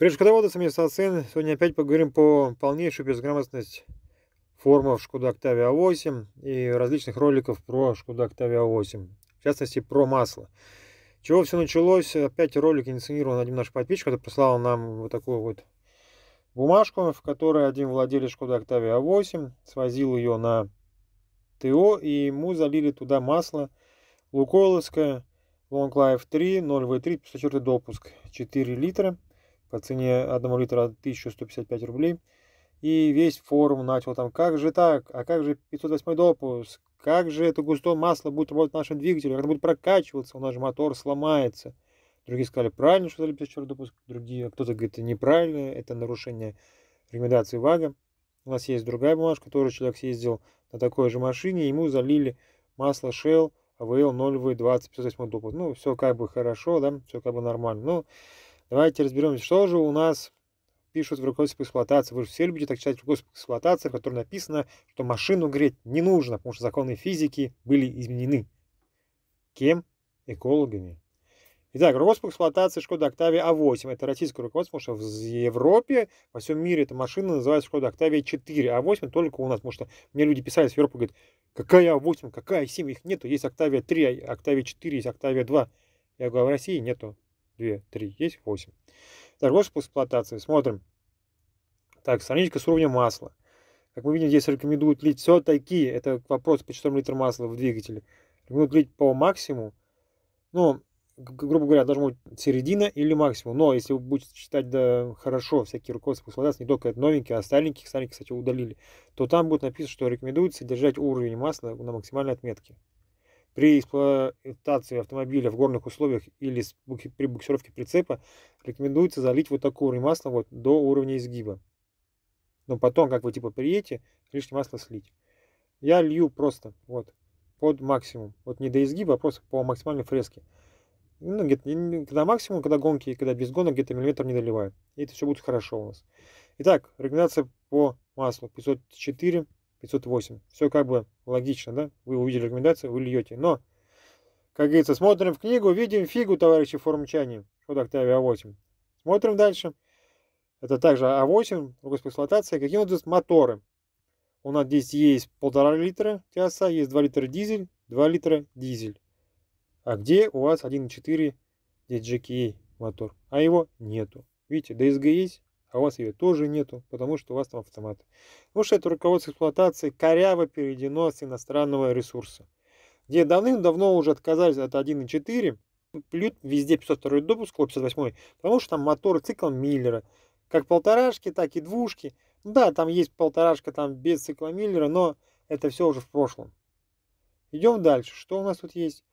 Привет, шкодоводы, с вами Станислав. Сегодня опять поговорим по полнейшую безграмотность формов Шкода Октавия А8 и различных роликов про Шкода Октавия А8, в частности про масло. Чего все началось? Опять ролик инициирован одним нашим подписчиком, который прислал нам вот такую вот бумажку, в которой один владелец Шкода Октавия А8 свозил ее на ТО, и ему залили туда масло Лукоиловское Longlife 3 0V3 54 допуск 4 литра. По цене 1 литра 1155 рублей. И весь форум начал там: как же так? А как же 508 допуск? Как же это густое масло будет работать в нашем двигателе? Как это будет прокачиваться? У нас же мотор сломается. Другие сказали: правильно, что залили 54 допуск. Другие, кто-то говорит: неправильно, это нарушение рекомендации ВАГа. У нас есть другая бумажка, тоже человек съездил на такой же машине, ему залили масло Shell AVL 0V20 508 допуск. Ну, все как бы хорошо, да, все как бы нормально. Ну, давайте разберемся, что же у нас пишут в руководстве по эксплуатации. Вы же все любите так читать руководство по эксплуатации, в котором написано, что машину греть не нужно, потому что законы физики были изменены. Кем? Экологами. Итак, руководство по эксплуатации Шкода Октавия А8. Это российское руководство, потому что в Европе, во всем мире эта машина называется Шкода Октавия 4. А8 только у нас, потому что мне люди писали с Европы, говорят: какая А8, какая А7, их нету. Есть Октавия 3, Октавия 4, есть Октавия 2. Я говорю: в России нету. 2, 3, есть 8. Руководство по эксплуатации. Смотрим. Так, сравните-ка с уровнем масла. Как мы видим, здесь рекомендуют лить все-таки, это вопрос по 4 литрам масла в двигателе, рекомендуют лить по максимуму. Ну, грубо говоря, должна быть середина или максимум. Но если вы будете читать хорошо всякие руководства по эксплуатации, не только новенькие, а старенькие, кстати, удалили, то там будет написано, что рекомендуется держать уровень масла на максимальной отметке. При эксплуатации автомобиля в горных условиях или при буксировке прицепа рекомендуется залить вот такой уровень масла вот до уровня изгиба. Но потом, как вы типа приедете, лишнее масло слить. Я лью просто вот под максимум. Вот не до изгиба, а просто по максимальной фреске. Ну, когда максимум, когда гонки, и когда без гонок, где-то миллиметр не доливаю. И это все будет хорошо у нас. Итак, рекомендация по маслу 504. 508. Все как бы логично, да? Вы увидели рекомендацию, вы льете. Но, как говорится, смотрим в книгу, видим фигу, товарищи форумчане. Шкода Октавия А8. Смотрим дальше. Это также А8, руководство по эксплуатации. Какие у нас здесь моторы? У нас здесь есть 1,5 литра TSI, есть 2 литра дизель, 2 литра дизель. А где у вас 1,4 DGK мотор? А его нету. Видите, DSG есть. А у вас ее тоже нету, потому что у вас там автоматы. Потому что это руководство эксплуатации коряво переведено с иностранного ресурса, где давным-давно уже отказались от 1.4, плют везде 502 допуск, 58, потому что там мотор цикла Миллера. Как полторашки, так и двушки. Да, там есть полторашка там без цикла Миллера, но это все уже в прошлом. Идем дальше. Что у нас тут есть?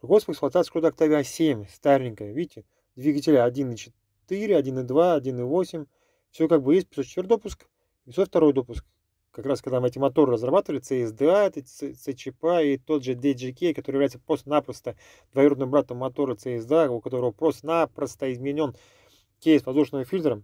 Руководство эксплуатации Шкода Октавия А7, старенькая. Видите, двигателя 1.4. 1.2, 1.8, все как бы есть, 504 допуск, 502 допуск. Как раз когда мы эти моторы разрабатывали, CSDA, CCP и тот же DGK, который является просто-напросто двоюродным братом мотора CSDA, у которого просто-напросто изменен кейс воздушного фильтра,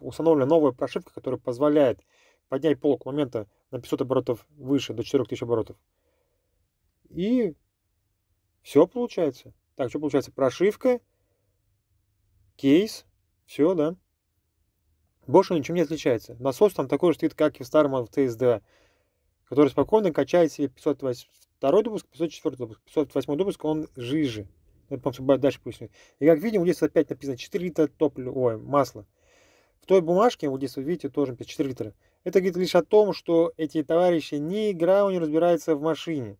установлена новая прошивка, которая позволяет поднять полку момента на 500 оборотов выше, до 4000 оборотов. И все получается. Так, что получается? Прошивка, кейс, все, да. Больше ничем не отличается. Насос там такой же стоит, как и в старом CSDA, который спокойно качает себе 502 допуск, 504 допуск, 508 допуск, он жиже. Это, по-моему, дальше поясню. И как видим, вот здесь опять написано 4 литра топлива, масла. В той бумажке, вот здесь, вы видите, тоже 4 литра. Это говорит лишь о том, что эти товарищи ни игра не разбираются в машине.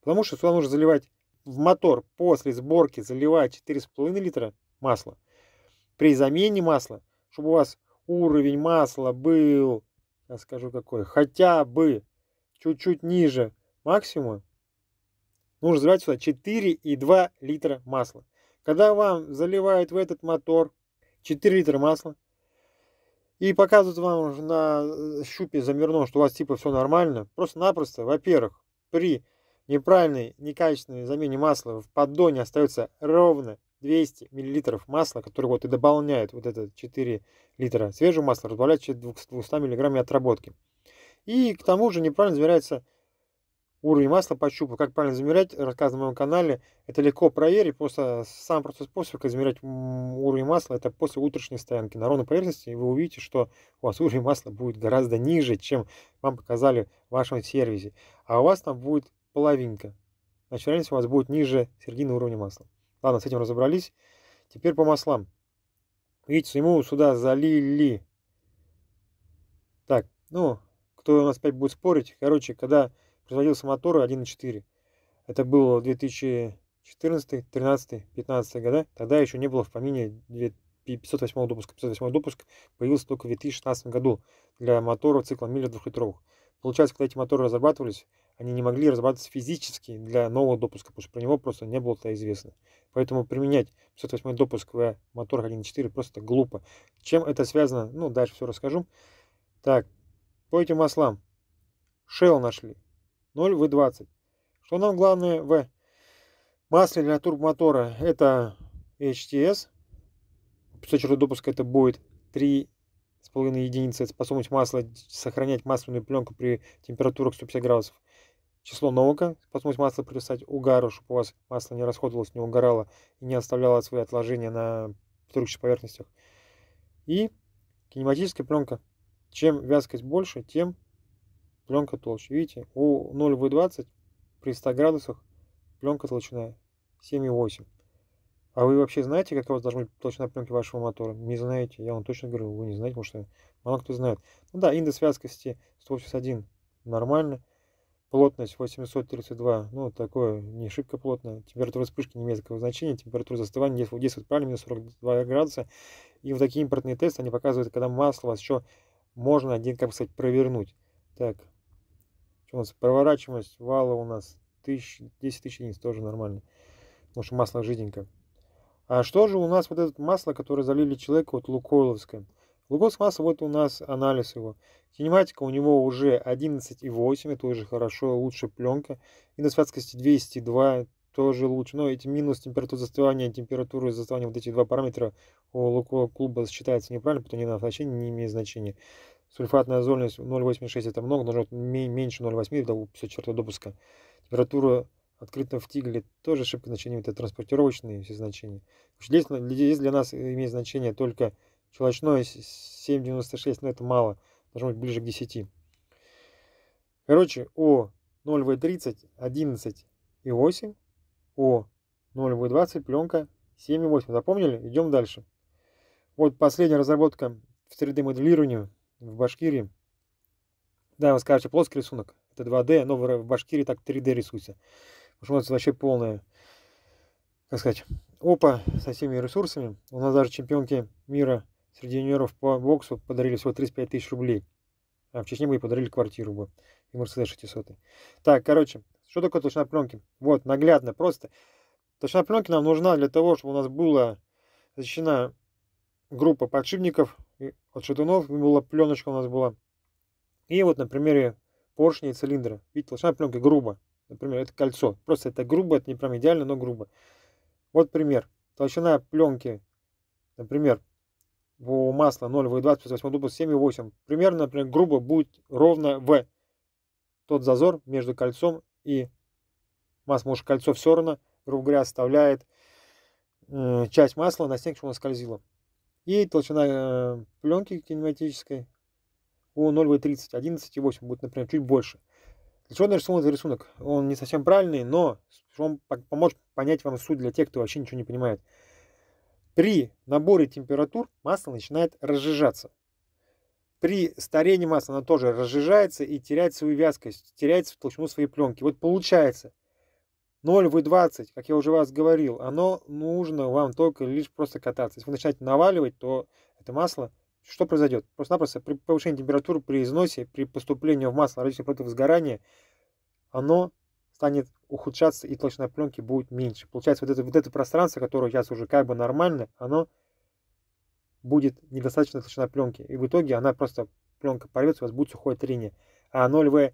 Потому что сюда нужно заливать в мотор после сборки, заливать 4,5 литра масла. При замене масла, чтобы у вас уровень масла был, я скажу какой, хотя бы чуть-чуть ниже максимума, нужно заливать сюда 4,2 литра масла. Когда вам заливают в этот мотор 4 литра масла и показывают вам на щупе замерном, что у вас типа все нормально, просто-напросто, во-первых, при неправильной, некачественной замене масла в поддоне остается ровно 200 мл масла, который вот и дополняет вот это 4 литра свежего масла, разбавляет 200 мг отработки. И к тому же неправильно измеряется уровень масла пощупал. Как правильно замерять, рассказываю на моем канале. Это легко проверить, просто сам простой способ, как замерять уровень масла, это после утрошней стоянки на ровной поверхности, и вы увидите, что у вас уровень масла будет гораздо ниже, чем вам показали в вашем сервисе. А у вас там будет половинка. Значит, вероятность у вас будет ниже середины уровня масла. Ладно, с этим разобрались. Теперь по маслам. Видите, ему сюда залили. Так, ну, кто у нас опять будет спорить? Короче, когда производился мотор 1.4, это было 2014, 2013, 2015 года, тогда еще не было в помине 508 допуска. 508 допуск появился только в 2016 году для моторов цикла Миллер 2-литровых. Получается, когда эти моторы разрабатывались, они не могли разрабатываться физически для нового допуска, потому что про него просто не было-то известно. Поэтому применять 508 допуск в моторах 1.4 просто глупо. Чем это связано, ну, дальше все расскажу. Так, по этим маслам. Shell нашли. 0W20. Что нам главное в масле для турбомотора? Это HTS. После черного допуска это будет 3,5 единицы. Способность масла сохранять масляную пленку при температурах 150 градусов. Число ноука, способность масла привязать угару, чтобы у вас масло не расходовалось, не угорало и не оставляло свои отложения на трущих поверхностях. И кинематическая пленка. Чем вязкость больше, тем пленка толще. Видите, у 0W20 при 100 градусах пленка толщина 7,8. А вы вообще знаете, какая у вас должна быть толщина пленки вашего мотора? Не знаете, я вам точно говорю, вы не знаете, потому что мало кто знает. Ну да, индекс вязкости 181 нормально. Плотность 832, ну, такое не шибко плотно. Температура вспышки не имеет такого значения. Температура застывания действует правильно, минус 42 градуса. И вот такие импортные тесты, они показывают, когда масло у вас еще можно один, как сказать, провернуть. Так, что у нас? Проворачиваемость вала у нас 10 тысяч единиц, тоже нормально. Потому что масло жиденько. А что же у нас вот это масло, которое залили человеку, вот Лукоиловское? Лукоиловское масло, вот у нас анализ его. Кинематика у него уже 11,8, тоже хорошо, лучше пленка. Индекс вязкости 202, тоже лучше. Но эти минус температура застывания, температура застывания, вот эти два параметра у Лукоиловского считаются неправильно, потому что они на значение не имеют значения. Сульфатная зольность 0,86 это много, но меньше 0,8 до 504 допуска. Температура открытого в тигле тоже ошибка значения, это транспортировочные все значения. Здесь для нас имеет значение только щелочное 7,96, но это мало. Должно быть ближе к 10. Короче, у 0W30 11,8, у 0W20 пленка 7,8. Запомнили? Идем дальше. Вот последняя разработка в 3D-моделировании в Башкирии. Да, вы скажете, плоский рисунок. Это 2D, но в Башкирии так 3D рисуется. Потому что у нас вообще полная, как сказать, опа со всеми ресурсами. У нас даже чемпионки мира среди юниоров по боксу подарили всего 35 тысяч рублей. А в Чечне мы и подарили квартиру бы. И Мерседес 600. Так, короче, что такое толщина пленки? Вот, наглядно, просто. Толщина пленки нам нужна для того, чтобы у нас была защищена группа подшипников от шатунов. Была пленочка у нас была. И вот на примере поршня и цилиндра. Видите, толщина пленки грубо. Например, это кольцо. Просто это грубо, это не прям идеально, но грубо. Вот пример. Толщина пленки, например, у масла 0W20 плюс 8 допуск 7,8. Примерно, например, грубо будет ровно в тот зазор между кольцом и маслом. Потому что кольцо все равно, грубо говоря, оставляет часть масла на снег, чтобы оно скользило. И толщина пленки кинематической у 0W30 11,8 будет, например, чуть больше. Для чего нарисован этот рисунок? Он не совсем правильный, но он поможет понять вам суть для тех, кто вообще ничего не понимает. При наборе температур масло начинает разжижаться. При старении масла оно тоже разжижается и теряет свою вязкость, теряет толщину своей пленки. Вот получается 0W20, как я уже вас говорил, оно нужно вам только лишь просто кататься. Если вы начинаете наваливать, то это масло, что произойдет? Просто-напросто при повышении температуры, при износе, при поступлении в масло различных продуктов сгорания, оно станет ухудшаться, и толщина пленки будет меньше. Получается, вот это пространство, которое сейчас уже как бы нормально, оно будет недостаточно толщина пленки. И в итоге она просто, пленка порвется, у вас будет сухое трение. А 0W30,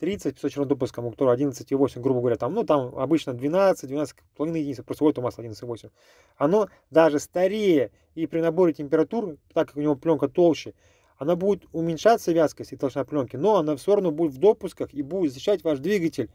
504 допуска, у которого 11,8, грубо говоря, там, ну, там обычно 12,5 единиц, просто вот у масла 11,8. Оно даже старее, и при наборе температур, так как у него пленка толще, она будет уменьшаться, вязкость и толщина пленки, но она все равно будет в допусках и будет защищать ваш двигатель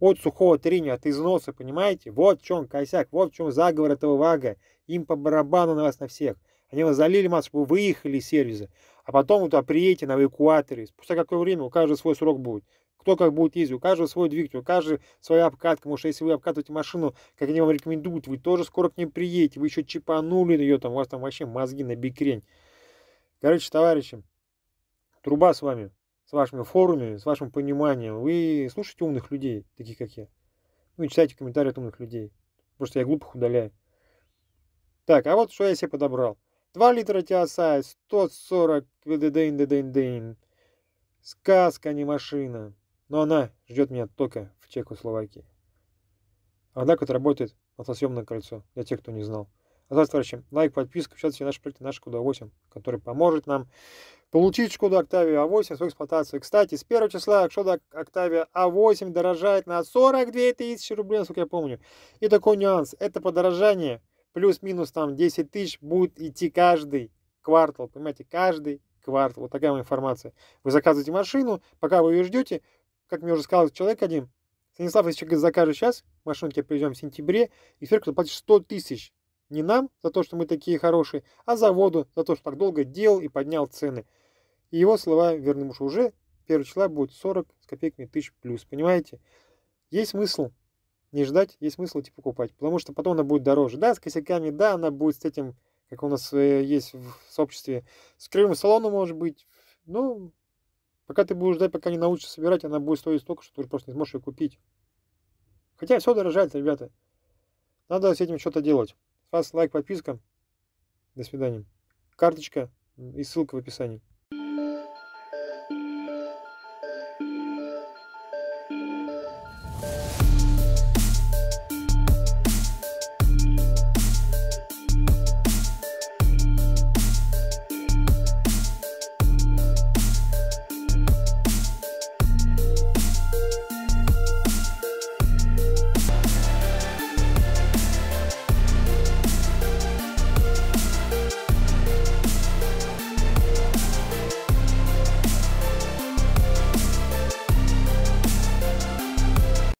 от сухого трения, от износа, понимаете? Вот в чем косяк, вот в чем заговор этого ВАГа. Им по барабану на вас, на всех. Они вас залили массу, вы выехали из сервиса, а потом вот приедете на эвакуаторе. Спустя какое время у каждого свой срок будет. Кто как будет ездить, у каждого свой двигатель, у каждого своя обкатка. Потому что если вы обкатываете машину, как они вам рекомендуют, вы тоже скоро к ней приедете, вы еще чипанули ее, там, у вас там вообще мозги на бикрень. Короче, товарищи, труба с вами, с вашими форумами, с вашим пониманием. Вы слушаете умных людей, таких как я. Ну и читайте комментарии от умных людей. Потому что я глупых удаляю. Так, а вот что я себе подобрал. 2 литра TSI, 140 дын. Сказка, не машина. Но она ждет меня только в Чехословакии. Однако это работает маслосъемное кольцо, для тех, кто не знал. А с вами, товарищи, лайк, подписка, общаться все наши проекты, наш Шкода 8, который поможет нам получить Шкоду Октавию А8 в свою эксплуатацию. Кстати, с 1 числа Шкода Октавия А8 дорожает на 42 тысячи рублей, насколько я помню. И такой нюанс. Это подорожание плюс-минус там 10 тысяч будет идти каждый квартал. Понимаете, каждый квартал. Вот такая информация. Вы заказываете машину, пока вы ее ждете, как мне уже сказал человек один, Станислав, если человек закажет сейчас, машину тебе привезем в сентябре, и сверху заплатишь 100 тысяч. Не нам, за то, что мы такие хорошие, а заводу, за то, что так долго делал и поднял цены. И его слова верны, муж, уже 1 числа будет 40 с копейками тысяч плюс. Понимаете? Есть смысл не ждать, есть смысл идти покупать. Потому что потом она будет дороже. Да, с косяками, да, она будет с этим, как у нас есть в сообществе, с кривым салоном, может быть. Ну, пока ты будешь ждать, пока не научишься собирать, она будет стоить столько, что ты просто не сможешь ее купить. Хотя все дорожает, ребята. Надо с этим что-то делать. С вас лайк, подписка. До свидания. Карточка и ссылка в описании.